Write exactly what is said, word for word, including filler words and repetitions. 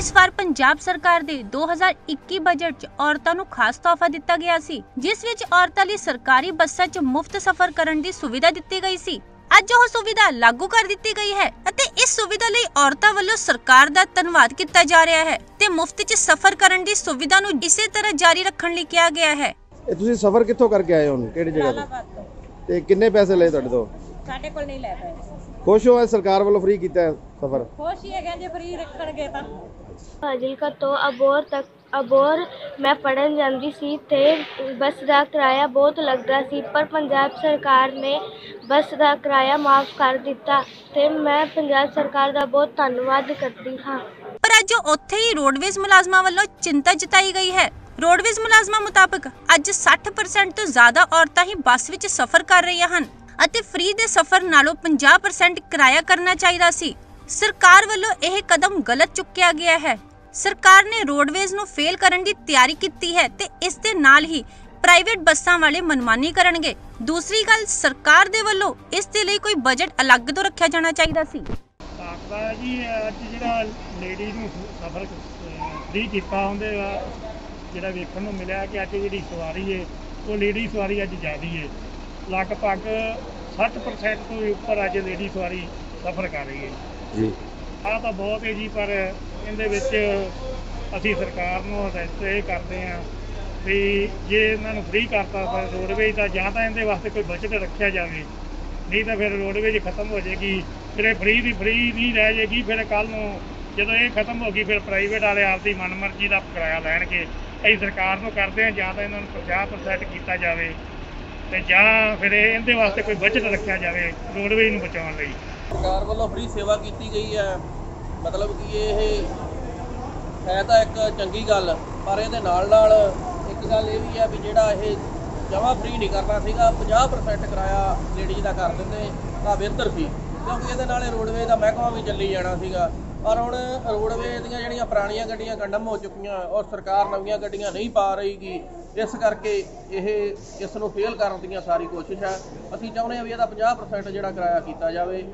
इस बार पंजाब सरकार दे दो हज़ार इक्कीस बजट च औरतां नूं खास तोहफा दिता गया सी, जिस विच औरतां लई सरकारी बसां च मुफ्त सफर करन दी सुविधा दिती गई सी। अज ओह सुविधा लागू कर दिती गई है अते इस सुविधा लई औरतां वल्लों सरकार दा धन्नवाद कीता जा रहा है ते मुफ्त च सफर करन दी सुविधा नूं इसे तरह जारी रखण लई कहा गया है। ए तुसीं सफर कित्थों करके आए हो? किहड़ी जगह तों ते किन्ने पैसे लए तुहाडे तों? साडे कोल नहीं लए पए। खुश हो सरकार वल्लों फ्री कीता है सफर? खुश ही है, कहंदे फ्री रखणगे तां। फाजिलका तो अबोर तक अबोर मैं पढ़न जाती सी ते बस का किराया बहुत लगता सी, पर पंजाब सरकार ने बस का किराया माफ़ कर दिता ते मैं पंजाब सरकार का बहुत धन्नवाद करती हाँ। पर अज उत्थे ही रोडवेज मुलाजमां वालों चिंता जताई गई है। रोडवेज मुलाजमां मुताबिक अज साठ परसेंट तो ज्यादा औरतां ही बस विच सफर कर रही हैं अते फ्री दे सफर नालों पचास परसेंट किराया करना चाहिदा सी। सरकार वालों यह कदम गलत चुक्या गया है। सरकार ने रोडवेज नूं फेल करन दी तैयारी कीती है ते इस दे नाल ही प्राइवेट बसां वाले मनमानी करनगे। दूसरी गल, सरकार दे वल्लों इस दे लई कोई बजट अलग तो रखिया जाना चाहिदा सी। आखदा जी अज जेड़ा लेडी नूं सफर फ्री कीता हुंदे आ, जेड़ा वेखण नूं मिलिया कि अज जेड़ी सवारी है वो लेडी सवारी अज ज्यादा है, लगभग साठ परसेंट तो उपर अज लेडी सवारी सफर कर रही है जी। आ तां बहुत है जी, पर ਇਹਦੇ ਵਿੱਚ ਅਸੀਂ ਸਰਕਾਰ ਨੂੰ ਰਿਕੁਐਸਟ ਇਹ ਕਰਦੇ ਹਾਂ ਵੀ ਜੇ ਇਹਨਾਂ ਨੂੰ ਫ੍ਰੀ ਕਰਤਾ ਫਿਰ ਰੋਡਵੇਜ਼ ਦਾ ਜਾਂ ਤਾਂ ਇਹਦੇ ਵਾਸਤੇ ਕੋਈ ਬਜਟ ਰੱਖਿਆ ਜਾਵੇ, ਨਹੀਂ ਤਾਂ ਫਿਰ ਰੋਡਵੇਜ਼ ਖਤਮ ਹੋ ਜਾਏਗੀ, ਫਿਰ ਇਹ ਫ੍ਰੀ ਦੀ ਫ੍ਰੀ ਨਹੀਂ ਰਹਿ ਜਾਏਗੀ। ਫਿਰ ਕੱਲ੍ਹ ਨੂੰ ਜਦੋਂ ਇਹ ਖਤਮ ਹੋ ਗਈ ਫਿਰ ਪ੍ਰਾਈਵੇਟ ਵਾਲੇ ਆਪਦੀ ਮਨਮਰਜ਼ੀ ਦਾ ਕਿਰਾਇਆ ਲੈਣਗੇ। ਅਸੀਂ ਸਰਕਾਰ ਨੂੰ ਕਰਦੇ ਹਾਂ ਜਾਂ ਤਾਂ ਇਹਨਾਂ ਨੂੰ ਪੰਜਾਹ ਪ੍ਰਸੈਂਟ ਕੀਤਾ ਜਾਵੇ ਅਤੇ ਜਾਂ ਫਿਰ ਇਹਦੇ ਵਾਸਤੇ ਕੋਈ ਬਜਟ ਰੱਖਿਆ ਜਾਵੇ ਰੋਡਵੇਜ਼ ਨੂੰ ਬਚਾਉਣ ਲਈ। ਸਰਕਾਰ ਵੱਲੋਂ ਫ੍ਰੀ ਸੇਵਾ ਕੀਤੀ ਗਈ ਹੈ, मतलब कि ये है तो एक चंगी गल, पर ये नाल नाल एक गल ये भी है भी जोड़ा ये जमा फ्री नहीं करना सीगा, पचास परसेंट किराया लेडीज़ का कर देंगे तो बेहतर सी, क्योंकि ये नाले रोडवेज का महकमा भी चली जाना सीगा। पर हुण रोडवेज दीआं जिहड़ियां पुराणियां गड्डियां कंडम हो चुकियां और सरकार नवीआं गड्डियां नहीं पा रहीगी, इस करके ये इस नूं फेल करन दी सारी कोशिश है। असीं चाहुंदे हां भी इहदा पचास परसेंट जिहड़ा किराया कीता जावे।